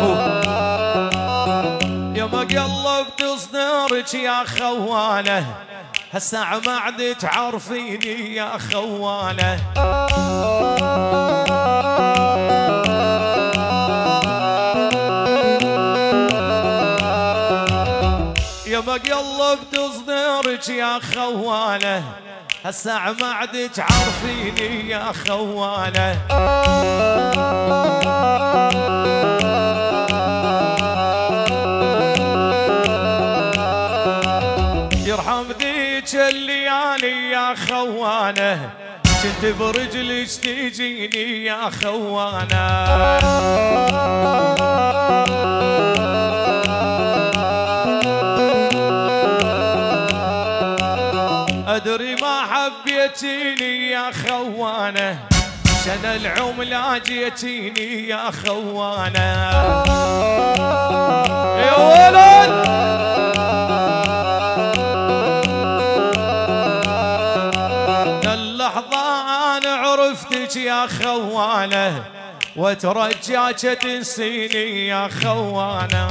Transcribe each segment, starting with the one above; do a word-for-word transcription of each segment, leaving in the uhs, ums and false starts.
اخوه يا ما قلبت صدرك يا خوانه، هالساعة ما عد تعرفيني يا خوانه. يا ما قلبت صدرك يا خوانه، هالساعة ما عد تعرفيني يا خوانه. الليالي يا خوانه كنت برجلك تجيني يا خوانه. ادري ما حبيتيني يا خوانه شن العملة جيتيني يا خوانه. يا ولد يا خوانه وترجاك تنسيني يا خوانه.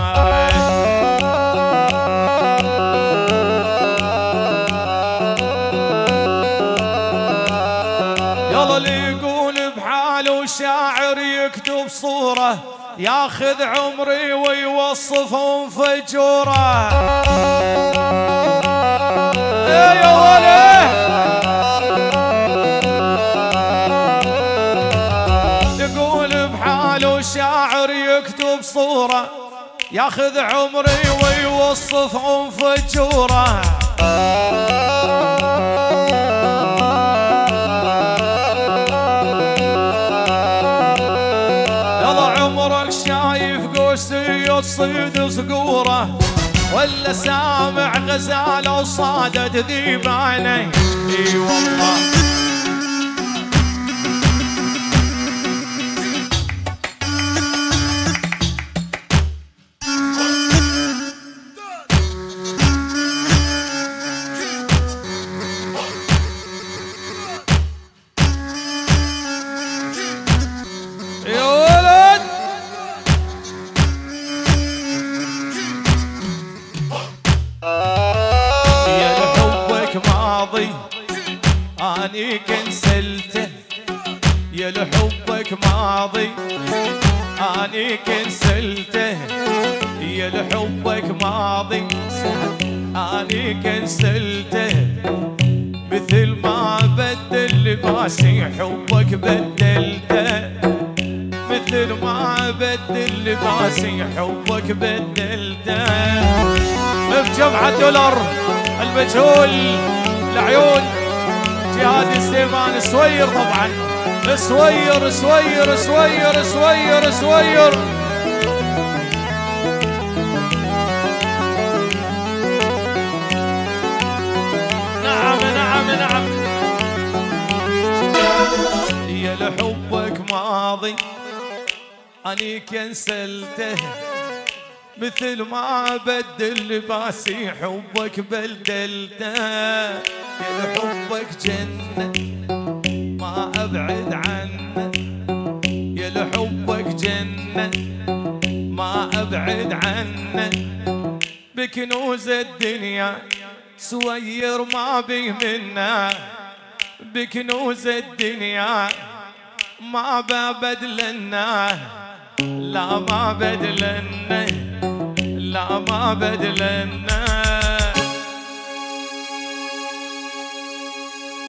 يلا اللي يقول بحاله شاعر يكتب صوره ياخذ عمري ويوصفه مفجوره. يا ولد شاعر يكتب صورة ياخذ عمري ويوصف انفجوره. يلا عمرك شايف قوسي يصيد صقوره ولا سامع غزاله وصادت ذيبانه. اي والله أني كنسلته يا لحبك ماضي، أني كنسلته يا لحبك ماضي، أني كنسلته مثل ما بدل لباسي حبك بدلته، مثل ما بدل لباسي حبك بدلته. بجمعة دولار المجهول العيون جهاد السيمان سوير طبعا سوير سوير سوير سوير سوير. نعم نعم نعم يا لحبك ماضي أني كنسلته مثل ما بدل لباسي حبك بدلته. يا لحبك جنة ما أبعد عنه، يا لحبك جنة ما أبعد عنه، بكنوز الدنيا سوير ما بي منه، بكنوز الدنيا ما ببدلناه لا ما بدلناه لا ما بدلنا.